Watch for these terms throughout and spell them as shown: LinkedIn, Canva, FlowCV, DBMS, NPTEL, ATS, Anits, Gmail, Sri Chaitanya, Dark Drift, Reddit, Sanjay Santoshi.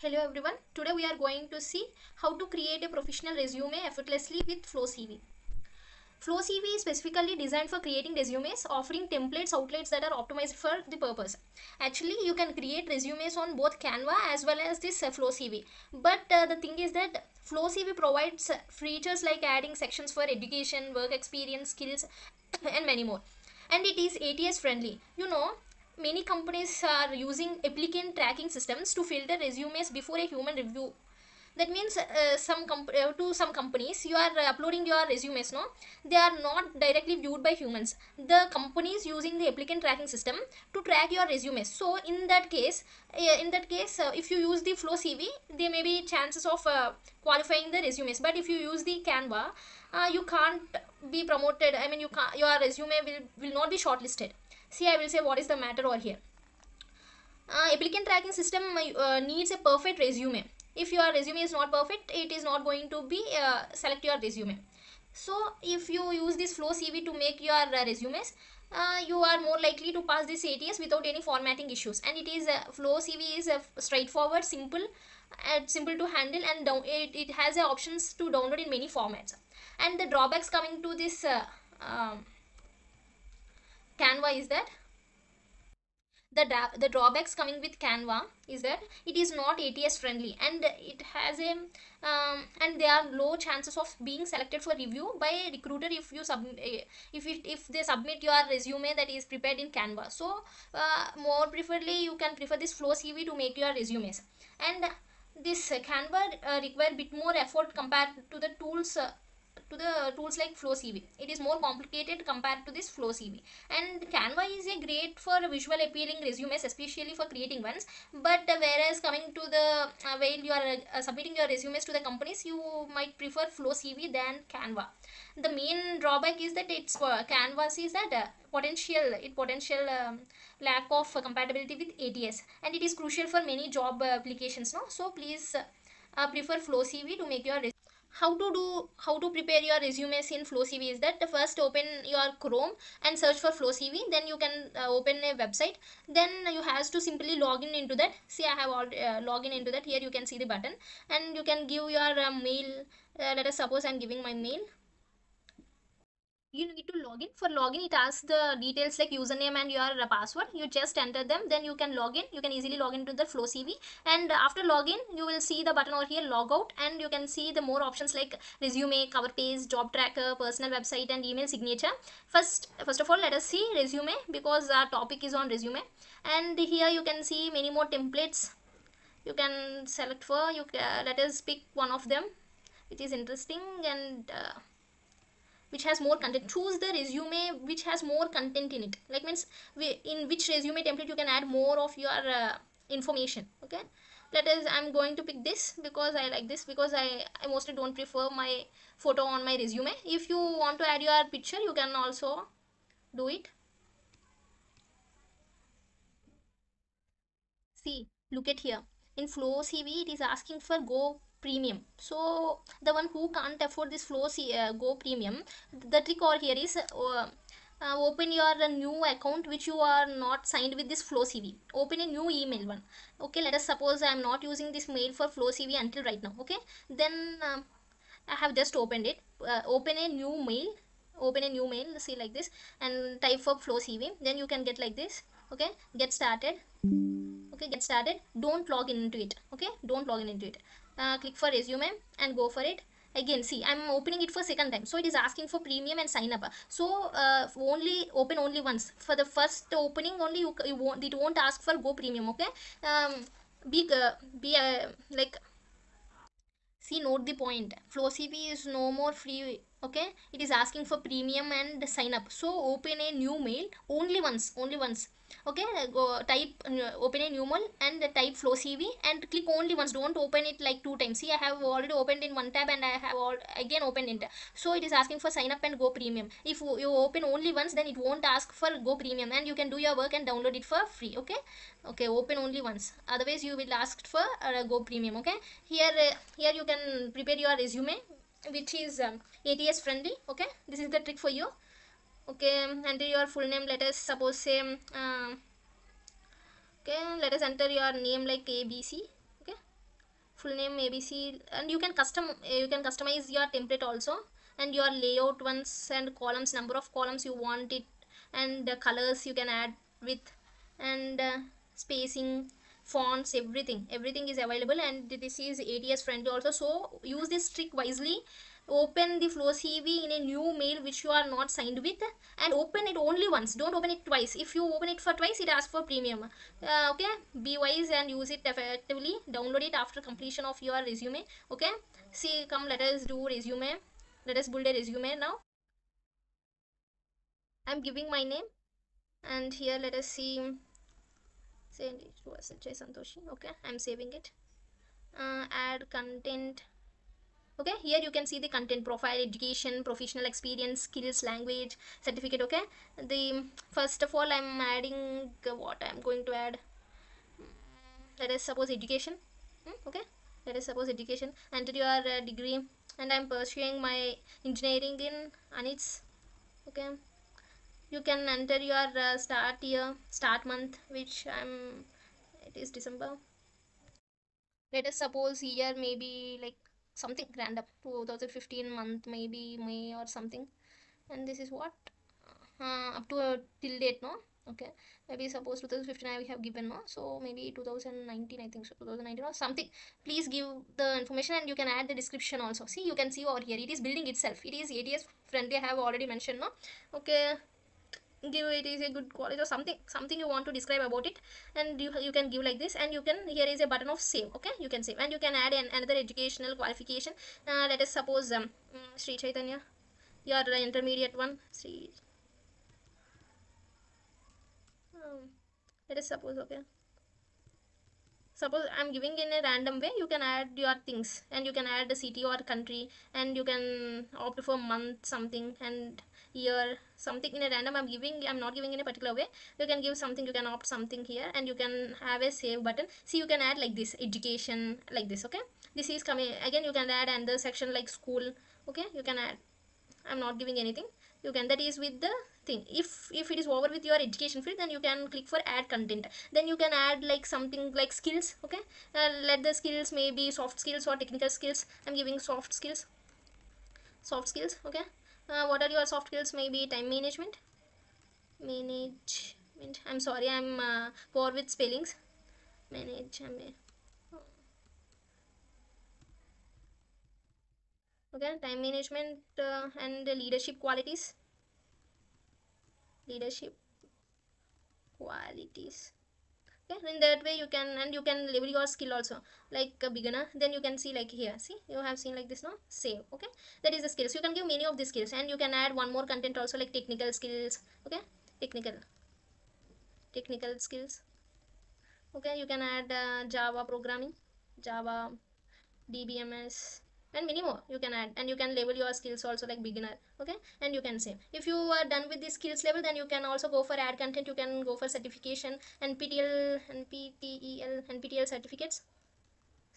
Hello everyone, today we are going to see how to create a professional resume effortlessly with FlowCV. FlowCV is specifically designed for creating resumes, offering templates, outlets that are optimized for the purpose. Actually, you can create resumes on both Canva as well as this FlowCV. But the thing is that FlowCV provides features like adding sections for education, work experience, skills and many more. And it is ATS friendly. You know, many companies are using applicant tracking systems to filter resumes before a human review. That means to some companies you are uploading your resumes, no? They are not directly viewed by humans. The company is using the applicant tracking system to track your resumes. So in that case, if you use the FlowCV, there may be chances of qualifying the resumes. But if you use the Canva, you can't be promoted. I mean, your resume will not be shortlisted. See, I will say what is the matter over here. Applicant tracking system needs a perfect resume. If your resume is not perfect, it is not going to be select your resume. So if you use this FlowCV to make your resumes, you are more likely to pass this ATS without any formatting issues. And it is FlowCV is straightforward, simple to handle, and it has options to download in many formats. And the drawbacks coming to this Canva is that the drawbacks coming with Canva is that it is not ATS friendly, and it has a and there are low chances of being selected for review by a recruiter if you if they submit your resume that is prepared in Canva. So more preferably, you can prefer this FlowCV to make your resumes, and this Canva require bit more effort compared to the tools. To the tools like FlowCV, it is more complicated compared to this FlowCV. And Canva is a great for visual appealing resumes, especially for creating ones. But whereas coming to the while you are submitting your resumes to the companies, you might prefer FlowCV than Canva. The main drawback is that it's Canva is that potential lack of compatibility with ATS, and it is crucial for many job applications. No, so please prefer FlowCV to make your resume. How to prepare your resumes in FlowCV is that first open your Chrome and search for FlowCV. Then you can open a website. Then you has to simply log in into that. See, I have already log in into that. Here you can see the button, and you can give your mail. Let us suppose I'm giving my mail. You need to log in. For login, it asks the details like username and your password. You just enter them, then you can log in. You can easily log into the FlowCV, and after login, you will see the button over here, log out, and you can see the more options like resume, cover page, job tracker, personal website, and email signature. First of all, let us see resume, because our topic is on resume, and here you can see many more templates. You can select for let us pick one of them, which is interesting and. Which has more content. Choose the resume which has more content in it, like means in which resume template you can add more of your information. Okay, I'm going to pick this because I like this, because I mostly don't prefer my photo on my resume. If you want to add your picture, you can also do it. See, look at here in FlowCV, it is asking for go premium. So the one who can't afford this go premium, the trick over here is open your new account which you are not signed with this FlowCV. Open a new email one. Okay, let us suppose I am not using this mail for FlowCV until right now. Okay, then I have just opened it. Open a new mail. See, like this, and type for FlowCV. Then you can get like this. Okay, get started. Okay, get started. Don't log in into it. Okay, don't log in into it. Click for resume and go for it again. See, I'm opening it for second time, so it is asking for premium and sign up. So only open once. For the first opening only, you won't, it won't ask for go premium. Okay, see, note the point. FlowCV is no more free. Okay, it is asking for premium and sign up. So open a new mail only once. Okay, go open a new mail and type FlowCV and click only once. Don't open it like two times. See, I have already opened in one tab, and I have again opened it. So it is asking for sign up and go premium. If you open only once, then it won't ask for go premium, and you can do your work and download it for free. Okay, open only once, otherwise you will ask for go premium. Okay, here you can prepare your resume which is ATS friendly. Okay, this is the trick for you. Okay, enter your full name. Let us suppose say okay, let us enter your name like ABC. Okay, full name ABC, and you can customize your template also, and your layout ones and columns, number of columns you want it, and the colors you can add with, and spacing, fonts, everything is available, and this is ATS friendly also. So use this trick wisely. Open the FlowCV in a new mail which you are not signed with, and open it only once. Don't open it twice. If you open it for twice, it asks for premium. Okay, be wise and use it effectively. Download it after completion of your resume. Okay, see, come, let us do resume. Let us build a resume now. I'm giving my name, and here let us see. Send it to Sanjay Santoshi. Okay, I'm saving it. Add content. Okay, here you can see the content: profile, education, professional experience, skills, language, certificate. Okay, the first of all I'm adding what I'm going to add. Let us suppose education. Okay, let us suppose education. Enter your degree, and I'm pursuing my engineering in Anits. Okay, you can enter your start year, start month, which it is December. Let us suppose year maybe like something random, 2015 month, maybe May or something. And this is what up to till date, no? Okay, maybe suppose 2015 I have given, no? So maybe 2019, I think so, 2019 or something. Please give the information, and you can add the description also. See, you can see over here, it is building itself. It is ATS friendly, I have already mentioned, no? Okay, give it is a good quality or something you want to describe about it, and you can give like this, and you can, here is a button of save. Okay, you can save, and you can add another educational qualification. Let us suppose Sri Chaitanya, your intermediate one. Let us suppose, okay, suppose I'm giving in a random way. You can add your things, and you can add the city or country, and you can opt for month something and year something. In a random I'm not giving in a particular way. You can give something, you can opt something here, and you can have a save button. See, you can add like this, education, like this. Okay, this is coming again. You can add another section like school. Okay, you can add, I'm not giving anything. You can, that is with the thing. If it is over with your education field, then you can click for add content. Then you can add like something like skills. Okay, let the skills maybe soft skills or technical skills. I'm giving soft skills. Okay. What are your soft skills? Maybe time management. I'm sorry, I'm poor with spellings. Okay, time management and leadership qualities. Okay, in that way you can, and you can label your skill also like a beginner. Then you can see like here, see, you have seen like this, no? Save. Okay, that is the skills. You can give many of the skills, and you can add one more content also like technical skills. Okay, technical skills. Okay, you can add Java programming, Java, DBMS, and many more you can add, and you can label your skills also like beginner. Okay, and you can save. If you are done with this skills level, then you can also go for add content. You can go for certification, NPTEL certificates.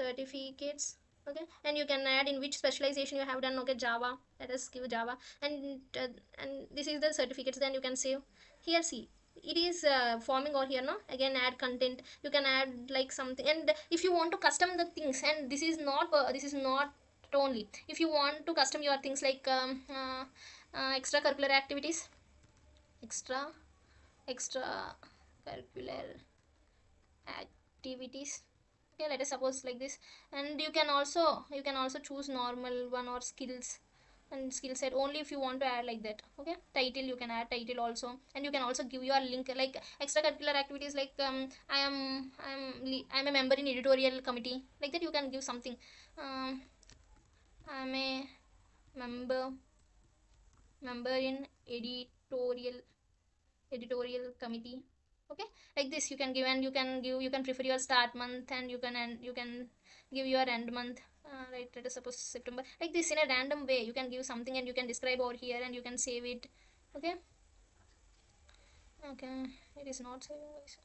Okay, and you can add in which specialization you have done. Okay, Java, let us give Java, and this is the certificates. Then you can save here. See, it is forming over here, no? Again, add content. You can add like something, and if you want to custom the things, and this is not only if you want to custom your things like extracurricular activities, extracurricular activities. Okay, let us suppose like this, and you can also choose normal one or skills and skill set only if you want to add like that. Okay, title, you can add title also, and you can also give your link like extracurricular activities like I'm a member in editorial committee, like that. You can give something. I'm a member in editorial committee. Okay, like this you can give, and you can prefer your start month, and you can give your end month. Right, let us suppose September, like this. In a random way you can give something, and you can describe over here, and you can save it. Okay, it is not saving also.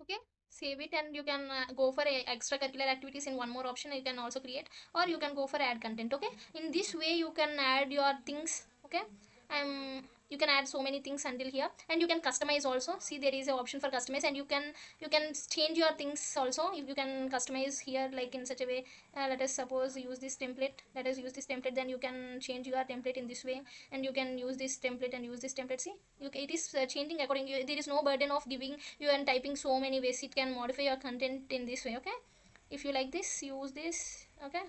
Okay, save it, and you can go for extracurricular activities in one more option. You can also create, or you can go for add content. Okay, in this way you can add your things. Okay, I'm you can add so many things until here, and you can customize also. See, there is an option for customize, and you can change your things also. You can customize here, like in such a way, let us suppose use this template, then you can change your template in this way, and you can use this template and use this template. See, it is changing accordingly. There is no burden of giving you and typing so many ways. It can modify your content in this way. Okay, if you like this, use this. Okay,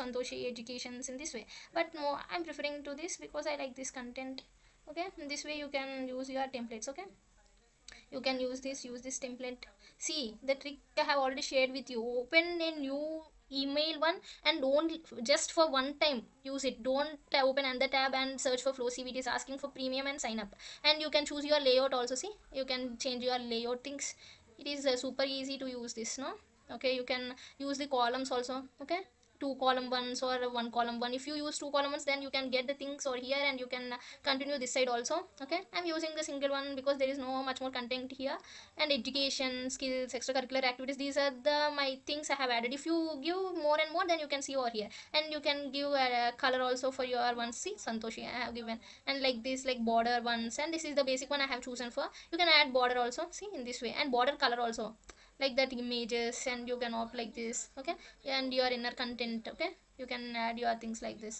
Santoshi Educations in this way, but no, I'm preferring to this because I like this content. Okay, in this way you can use your templates. Okay, you can use this template. See, the trick I have already shared with you. Open a new email one, and don't just for one time use it. Don't open another tab and search for FlowCV. It is asking for premium and sign up, and you can choose your layout also. See, you can change your layout things. It is super easy to use this, no? Okay, you can use the columns also. Okay, 2 column ones or 1 column one. If you use 2 column ones, then you can get the things or here, and you can continue this side also. Okay, I'm using the single one because there is no much more content here, and education, skills, extracurricular activities, these are the my things I have added. If you give more and more, then you can see over here, and you can give a color also for your ones. See, Santoshi I have given, and like this, like border ones, and this is the basic one I have chosen for. You can add border also, see, in this way, and border color also, like that images, and you can opt like this. Okay, and your inner content. Okay, you can add your things like this.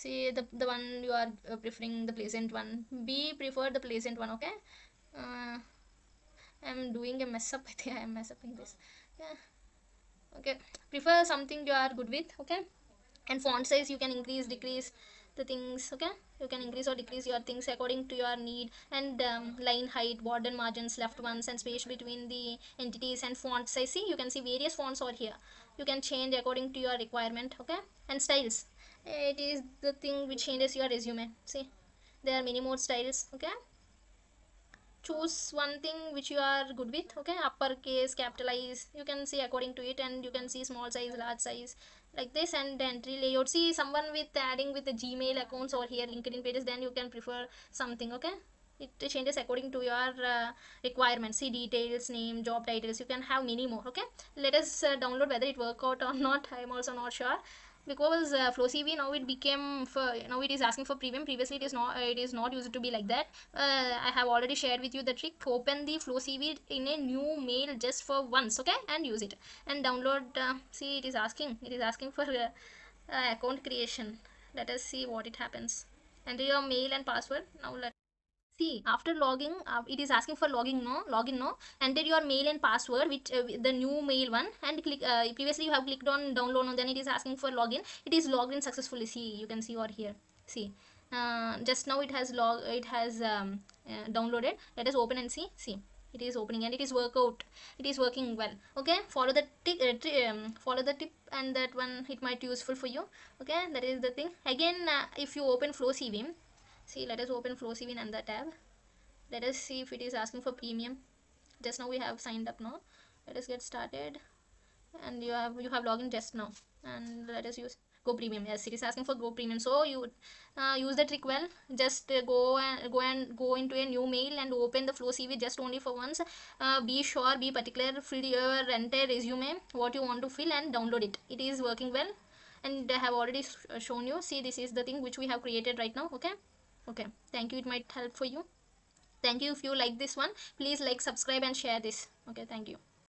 See, the one you are preferring, the pleasant one, prefer the pleasant one. Okay, I'm doing a mess up. I think I'm mess upping this. Yeah, okay, prefer something you are good with. Okay, and font size you can increase, decrease the things. Okay, you can increase or decrease your things according to your need, and line height, border margins, left ones, and space between the entities, and font size. See, you can see various fonts over here. You can change according to your requirement. Okay, and styles, it is the thing which changes your resume. See, there are many more styles. Okay, choose one thing which you are good with. Okay, uppercase, capitalize, you can see according to it, and you can see small size, large size, like this, and entry layout. See, someone with adding with the Gmail accounts or here LinkedIn pages, then you can prefer something. Okay, it changes according to your requirements. See, details, name, job titles, you can have many more. Okay, let us download. Whether it work out or not, I am also not sure, because FlowCV now it became for, now it is asking for premium. Previously it is not used to be like that. I have already shared with you the trick. Open the FlowCV in a new mail just for once. Okay, and use it and download. See, it is asking for account creation. Let us see what it happens. Enter your mail and password. Now let see, after logging, it is asking for logging. No, login. No, enter your mail and password with the new mail one, and click. Previously you have clicked on download. No, then it is asking for login. It is logged in successfully. See, you can see over here. See, just now it has downloaded. Let us open and see. See, it is opening and it is working well. Okay, follow the tip, and that one it might be useful for you. Okay, that is the thing. Again, if you open FlowCV. See, let us open FlowCV in another tab. Let us see if it is asking for premium. Just now we have signed up now. Let us get started. And you have logged in just now. And let us use Go Premium. Yes, it is asking for Go Premium. So you use the trick well. Just go into a new mail and open the FlowCV just only for once. Be sure, be particular, fill your entire resume, what you want to fill, and download it. It is working well, and I have already shown you. See, this is the thing which we have created right now. Okay. Okay, thank you. It might help for you. Thank you. If you like this one, please like, subscribe, and share this. Okay, thank you.